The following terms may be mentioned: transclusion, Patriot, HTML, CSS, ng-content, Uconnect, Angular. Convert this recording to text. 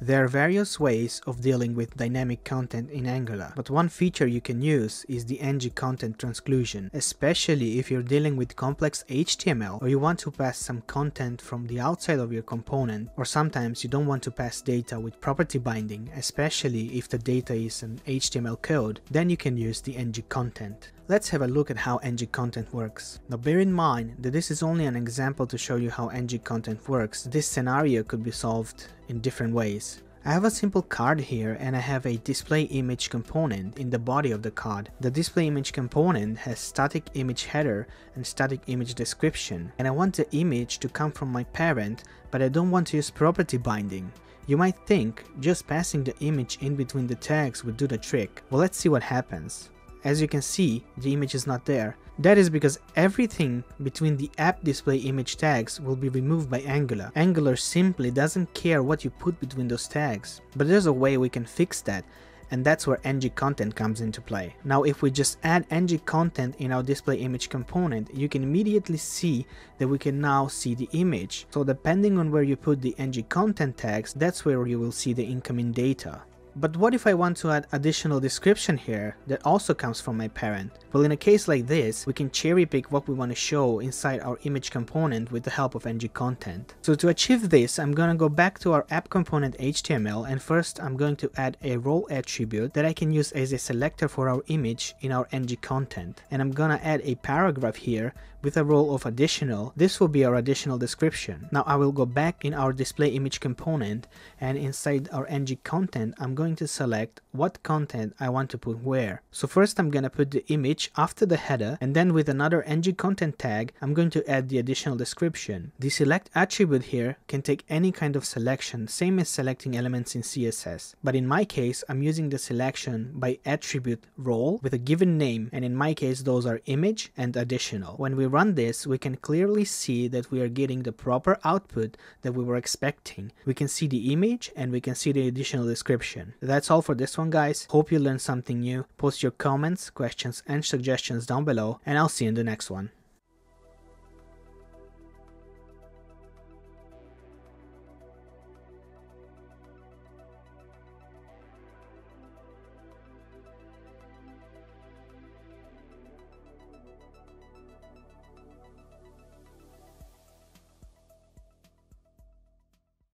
There are various ways of dealing with dynamic content in Angular, but one feature you can use is the ng-content transclusion, especially if you're dealing with complex HTML or you want to pass some content from the outside of your component, or sometimes you don't want to pass data with property binding, especially if the data is an HTML code, then you can use the ng-content. Let's have a look at how ng-content works. Now bear in mind that this is only an example to show you how ng-content works. This scenario could be solved in different ways. I have a simple card here and I have a display image component in the body of the card. The display image component has static image header and static image description, and I want the image to come from my parent, but I don't want to use property binding. You might think just passing the image in between the tags would do the trick. Well, let's see what happens. As you can see, the image is not there. That is because everything between the app display image tags will be removed by Angular. Angular simply doesn't care what you put between those tags. But there's a way we can fix that, and that's where ng-content comes into play. Now if we just add ng-content in our display image component, you can immediately see that we can now see the image. So depending on where you put the ng-content tags, that's where you will see the incoming data. But what if I want to add additional description here that also comes from my parent? Well, in a case like this, we can cherry pick what we want to show inside our image component with the help of ng-content. So to achieve this, I'm going to go back to our app component HTML, and first I'm going to add a role attribute that I can use as a selector for our image in our ng-content. And I'm going to add a paragraph here with a role of additional. This will be our additional description. Now I will go back in our display image component, and inside our ng-content, I'm going to select what content I want to put where. So first I'm going to put the image after the header, and then with another ng-content tag I'm going to add the additional description. The select attribute here can take any kind of selection, same as selecting elements in CSS, but in my case I'm using the selection by attribute role with a given name, and in my case those are image and additional. When we run this, we can clearly see that we are getting the proper output that we were expecting. We can see the image and we can see the additional description. That's all for this one, guys. Hope you learned something new. Post your comments, questions and suggestions down below, and I'll see you in the next one.